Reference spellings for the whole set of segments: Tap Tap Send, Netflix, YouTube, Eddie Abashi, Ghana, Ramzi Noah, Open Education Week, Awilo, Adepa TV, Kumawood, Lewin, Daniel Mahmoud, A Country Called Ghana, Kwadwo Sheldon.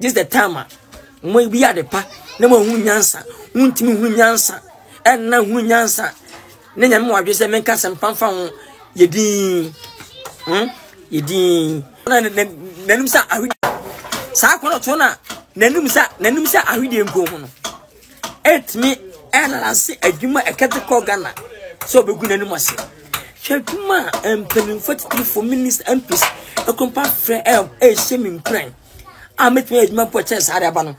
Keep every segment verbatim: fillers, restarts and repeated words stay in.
This the time. Mwe bi adepa na mo hu nyansa ntimi hu nyansa enna hu nyansa na nyame wadwe se menka sempamfa ho yedin hm yedin na nanum sa ahwide sa akono to na nanum sa nanum sa ahwide enko ho no etmi enlase adwuma ekete ko Ghana so begu nanum ase hweduma empenim forty-three for minutes M Ps e kompa frɛ e shemi mpran a metwe adwuma pɔkyɛ sa ade abano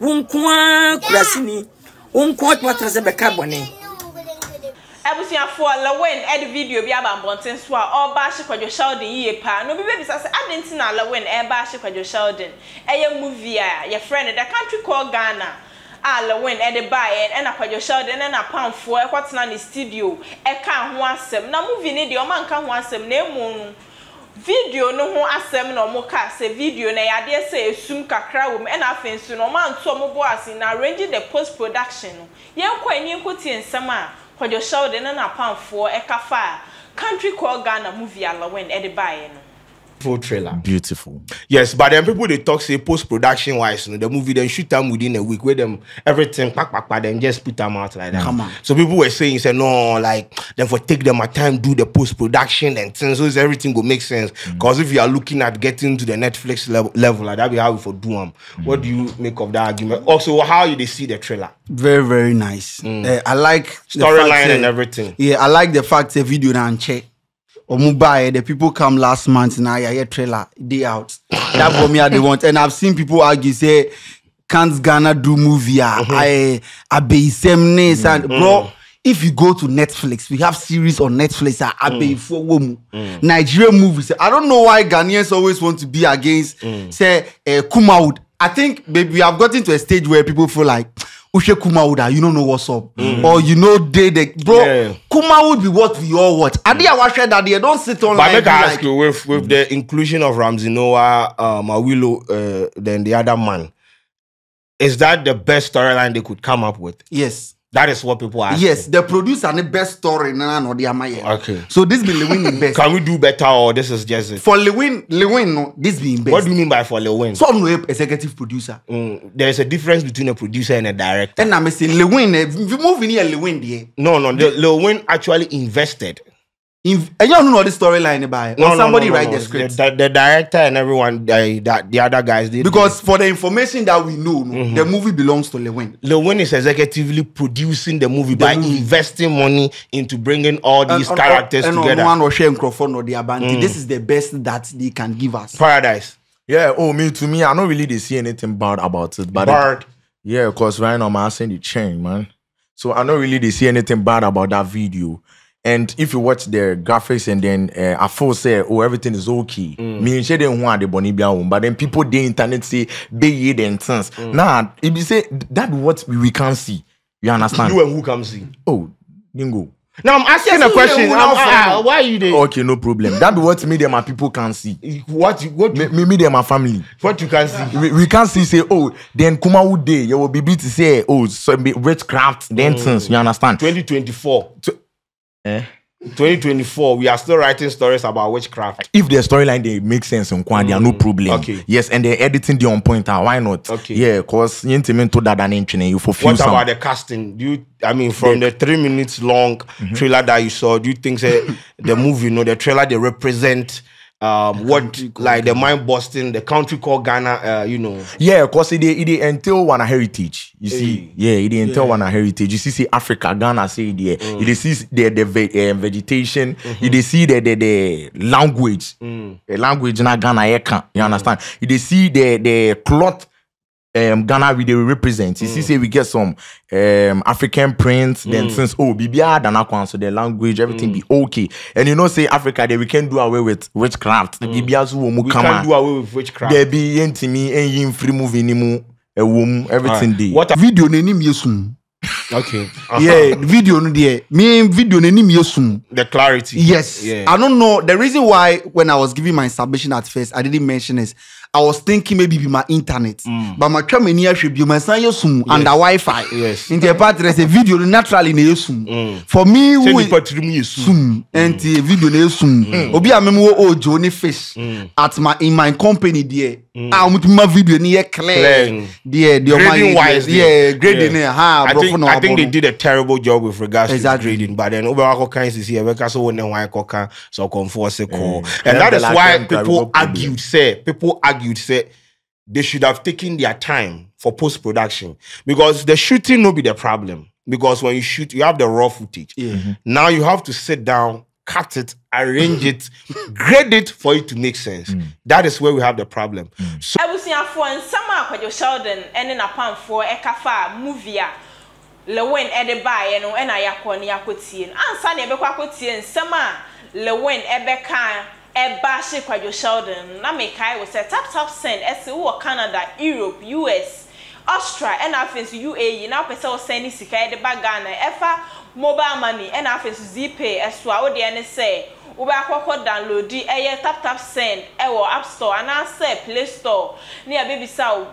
Wunkwa Krasini, Unquat Waters and Becabone. Abusia for Lewin at the video Biaban Bonten Swa or Basha Kwadwo Sheldon ye pa. No baby says I didn't know Lewin and Basha Kwadwo Sheldon. A young movie, your friend at A Country Called Ghana. Ah, Lewin at the buy and a Kwadwo Sheldon and a pound for what's not in the studio. A can't want some. Now moving it, your man can't want some name moon. Video no ho asem no mo ka se video na yade se esum kakra wo me na afensu no ma nto mo bo asin na arrange the post production no yen kwani nkoti nsem a Kwadwo Sheldon na pamfo e ka fa Country Called Ghana movie Lewin e de buy no full trailer beautiful yes but then people they talk say post production wise you know, the movie then shoot them within a week with them everything pack pack pack then just put them out like that. Come on. So people were saying say no like then for take them a time do the post production and things so everything will make sense because mm-hmm. if you are looking at getting to the Netflix level, level like that we have for do them. Mm-hmm. What do you make of that argument? Also how you they see the trailer? Very very nice. Mm. Uh, I like storyline and everything. Yeah, I like the fact the video and check. Mumbai, the people come last month and I hear trailer day out. That's what me they want. And I've seen people argue say, can't Ghana do movie? Mm-hmm. I abe semnes and mm-hmm. bro. If you go to Netflix, we have series on Netflix. I abe for woman Nigerian movies. I don't know why Ghanaians always want to be against mm. say uh, Kumawood. I think maybe we have gotten to a stage where people feel like. Ushe Kumawood, you don't know what's up. Mm. Or you know they, they bro, yeah. Kumawood be what we all watch. Adi Awashe that they don't sit on like. But I ask like, you with with mm. the inclusion of Ramzi Noah, um, Awilo, uh, then the other man, is that the best storyline they could come up with? Yes. That is what people are asking. Yes, the producer the best story na no they am here. Okay. So this be Lewin the best. Can we do better or this is just it? For Lewin, Lewin no, this be best. What do you mean by for Lewin? Some no executive producer. Mm, there is a difference between a producer and a director. And I'm saying Lewin, if you move in here Lewin there. No, no, the, Lewin actually invested. If, and you don't know the storyline about it. No, or somebody no, no, write no, no. the script. The, the, the director and everyone, the, the, the other guys did. Because for the information that we know, no, mm-hmm. the movie belongs to Lewin. Lewin is executively producing the movie the by movie. investing money into bringing all these and, characters and, and together. On one or share microphone or the abandon. Mm. This is the best that they can give us. Paradise. Yeah. Oh, me to me, I don't really see anything bad about it. But bad. It, yeah, because right now I'm asking the change, man. So I don't really see anything bad about that video. And if you watch the graphics and then uh, Afo say, oh, everything is okay. Mm. But then people, the internet say, be the intense. Mm. Nah, if you say, that what we can't see. You understand? You and who can see? Oh, bingo. Now I'm asking yes, a question. I'm, uh, why are you there? Okay, no problem. That's what me and my people can't see. What? What? You, me, me, me and my family. What you can see? We, we can't see. Say, oh, then Kumawood Day, you will be able to say, oh, so witchcraft, the intense. Mm. You understand? twenty twenty-four. So, eh? twenty twenty-four, we are still writing stories about witchcraft. If the storyline they make sense on Kwan, mm. there are no problem. Okay. Yes, and they're editing the on point. Why not? Okay. Yeah, because you to that an inch and you fulfill. What some. About the casting? Do you I mean from the, the three minutes long mm-hmm. trailer that you saw, do you think say, the movie, you know, the trailer they represent um what like the mind busting the Country Called Ghana uh, you know yeah because it it entail one heritage you see hey. yeah it entail yeah. one heritage you see see Africa Ghana say there mm. it see the the uh, vegetation mm-hmm. it see the the, the language mm. the language na Ghana eka you understand mm. it see the the cloth um Ghana we they represent you mm. see say we get some um African prints mm. then since oh bibia danakwan so the language everything mm. be okay and you know say Africa they we can do away with witchcraft mm. the bibia so we can do away with witchcraft there be yentimi enyin free movie ni mu ewom everything right. Dey what video nani miesum okay uh-huh. yeah video no there me video nani miesum the clarity yes yeah. I don't know the reason why when I was giving my submission at first I didn't mention is I was thinking maybe be my internet, mm. but my camera near should be my son Yosum and the Wi-Fi. Yes, in the part there's a video naturally near Yosum. For me, we Yosum and the video near Yosum. Obi a memo o Johnny Fish at my in my company there. I want my video near clear. Yeah, the grading wise, yeah, grading. Ha, I think I think they did a terrible job with regards exactly. to grading, but then overall kinds is here. We can so when why coca so comfortable. And that is why people argued. Say people argued. Say they should have taken their time for post production because the shooting no be the problem. Because when you shoot, you have the raw footage. Yeah. Mm-hmm. Now you have to sit down, cut it, arrange it, grade it for it to make sense. Mm. That is where we have the problem. Mm. So I was in a phone summer Kwadwo Sheldon and in a pan for a kafa movie. Lewin ede ba ye no na yakọ ne yakọtie no ansa na ebekwa akọtie nsema Lewin ebekan eba she Kwadwo Sheldon na mekai we say Tap Tap Send ese wo Canada, Europe, U S, Australia and afenso U A E na pese wo send sika ede ba Ghana efa mobile money and afenso Zpay eso a wo de ne say wo ba akọkọ download eye Tap Tap Send ewo App Store ana say Play Store ne ya bebisa wo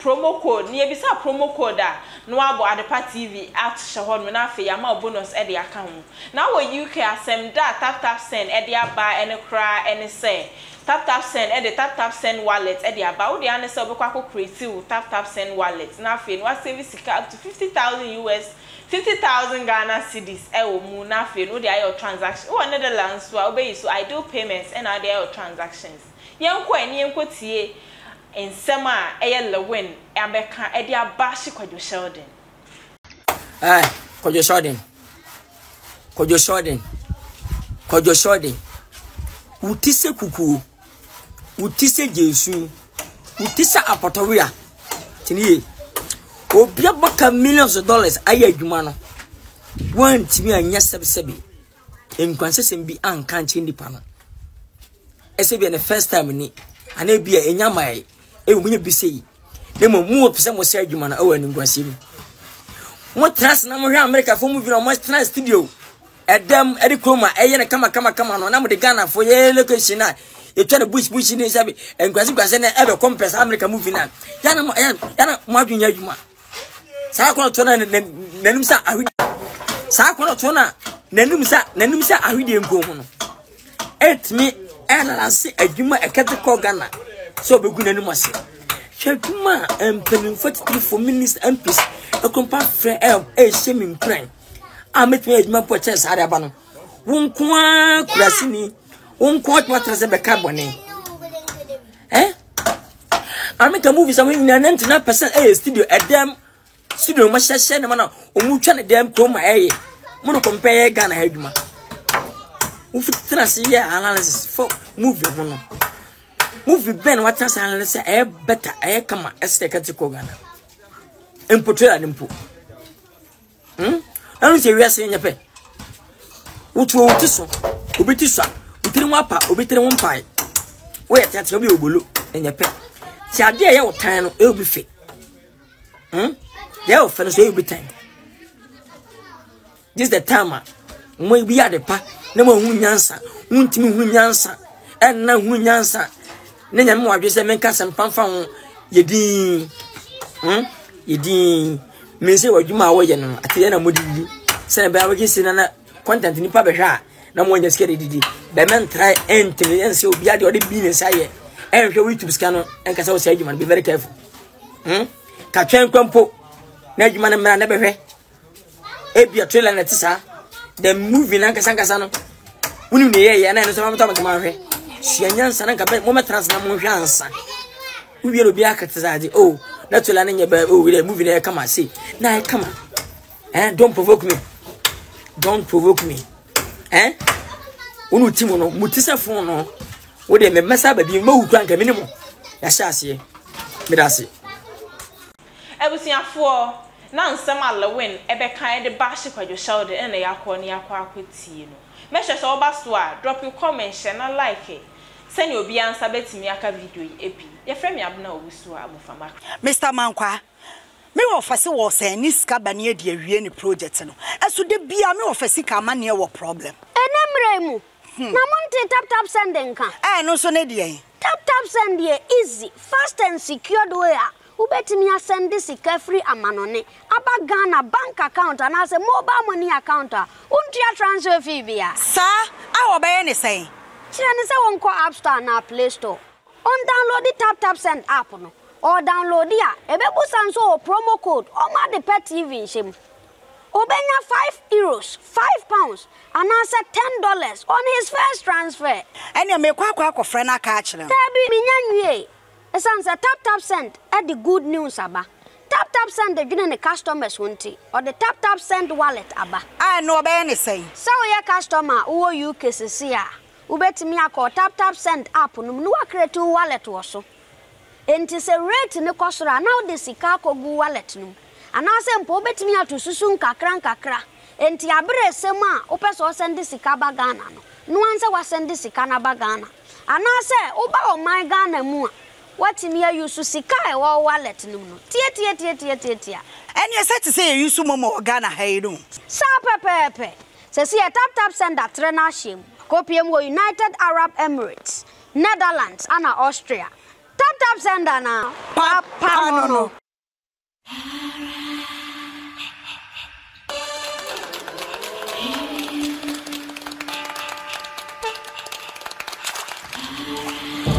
promo code ni ebisa promo code a no abo Adepa T V at shehon na afi ama bonus e de aka ho na wo U K asem da Tap Tap Send e de aba ene kra ene se Tap Tap Send e de Tap Tap Send wallet e de aba wo de ane se obekwa ko creative Tap Tap Send wallet na afi no save sika up to fifty thousand U S fifty thousand Ghana cedis e wo mu na afi no de ayo transaction wo ne de lands wo be so I do payments and I do transactions yenko ani yenko tie in summer, I Lewin, and Becca, Eddie Abashi, Kwadwo Sheldon. Aye, Kwadwo Sheldon. Kwadwo Sheldon. Kwadwo Sheldon. Utise kuku. Utise jesu. Utise apotoria. Tiniye. Obia baka millions of dollars. Aye, jumano. One timi anya sebi sebi. Enkwanse sembi an kanchi ndi pana. Esebi ane first time ni. Ane biya enyamaye. E umunye biseyi. Nemo muo pisa mwosea jumana. Ewe ni mkwasimu. Mwa trans na mwere Amerika fumu vina mwa trans studio. Edem, edikroma. Eyene kama kama kama. No namu de Ghana fo ye leke shina. Ye chwane bush bush ni sabi. E mkwasimu kwa sene ebe kompes Amerika muvi na. Yana mwa, yana, yana mwa junya juma. Saa kuna tuona nenumisa ahudi. Saa kuna tuona nenumisa, nenumisa ahudi mko hono. Et mi, and I see a human a cat called Ghana. So be good anymore. Shakuma and penning forty three for minutes and peace. A compact friend, a shaming crime. I met me my purchase at Abano. One quack, Grassini, one quack, what was a carbon. Eh? I make a movie somewhere in ninety nine percent a studio at them. Studio must send a man or mutual at them coma a mono compare Ghana Hedma. Ufitrasi ya analysis for movie bono. Movie ben watrasi analysis e better e kama estekati ko Ghana. Importera nimpo. Hm? Anu se wiase nyape. Utu utiso, obetiso, utiri mwapa, obetire wonpai. Wo yetati obi obolo nyape. Ti ade ye wotan no e obi fe. Hm? Ye o fe no so e obi tan. This the time. Mo bi ade pa. Nemo hunyansa, untimi hunyansa, enna hunyansa. Nenya me wadwe se menka sempamfa ho yedin. Hm? Yedin. Mense wadwuma awoye no, atye na modidi. Se ba wagi se na na content ni pa behwa na mo nya skede didi. Be men try intelligence obi ade odi bi ne saye. Ehwe YouTube ska no, enka se wo se adwuma no be very careful. Hm? Ka twen kwampo na adwuma na mra na behwe. Ebia trailer na tisa. The movie na nkasa nkasa no wonu ne ye ye na no so mamta mamta ma hwe sianyansa na nkabe mo metrans na mo hwe ansa ubi ro bia katzaade oh na tola na nyebe oh the movie na ye kama say na ye kama eh don't provoke me don't provoke me eh wonu timo no mutisefo no wo de me mesa ba bi mawu kwanka minimo ya sha ase me dase ebusiafo na nsema Lewin ebe kan de bashi Kwadwo Sheldon en na yakọ ne yakọ akwetie no mehwe so oba so a drop your comment share na like send your obi answer betimi aka video yi ebi ye frɛ me abuna owusu abofama Mister Mankwa me wo fase wo sani sika ba ne ade awie ne project no eso de bia me wo fase ka ma ne wo problem enemre mu na monte Tap Tap Send nka eh no so ne de yen Tap Tap Send here easy, fast and secured way. Ubetimiya send this carefree amanone. Aba Ghana bank account and as a mobile money account. Untia transfer fee biya. Sir, I will buy anything. Chirani say won't call App Store na Play Store. On download the Tap Tap Send app no. Or download here. Ebe busanso promo code. Oma the pet T V shemu. Obenya five euros, five pounds, and answer ten dollars on his first transfer. And you make a friend a catch them. Tabi minyan ye. It's answer Tap Tap Send at the good news abba. Tap Tap Send the gene the customers won't or the Tap Tap Send wallet abba. I know about anything. So your customer who you cases here. Ubet me a call Tap Tap Send app no no create two wallet also. And it's a rate in the cost now the Sikako go wallet no. And I say, Pobet me out to Susun Kakran Kakra. And Tiabre Sema, Opus was send this Sikaba Ghana. No answer was send this Sikanaba Ghana. And I say, Oba or my Ghana Mua. What in here you Susika or wallet no? Tia, tia, tia, tia, tia, tia. And you said to say you sumo Ghana Haydu. Sa Pepe. Says here, Tap Tap Send at Renashim. Copium were United Arab Emirates, Netherlands, and Austria. Tap Tap Send now. Papa no. All right.